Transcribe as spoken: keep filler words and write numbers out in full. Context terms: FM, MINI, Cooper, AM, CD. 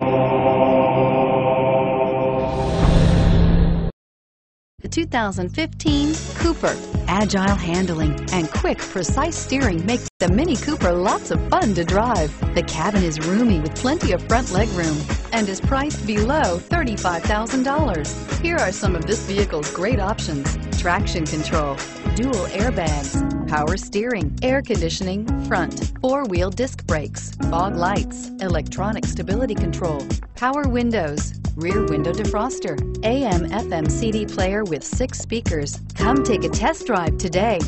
The two thousand fifteen Cooper. Agile handling and quick, precise steering makes the MINI Cooper lots of fun to drive. The cabin is roomy with plenty of front legroom and is priced below thirty-five thousand dollars. Here are some of this vehicle's great options: traction control, dual airbags, power steering, air conditioning, front, four-wheel disc brakes, fog lights, electronic stability control, power windows, rear window defroster, A M F M C D player with six speakers. Come take a test drive today.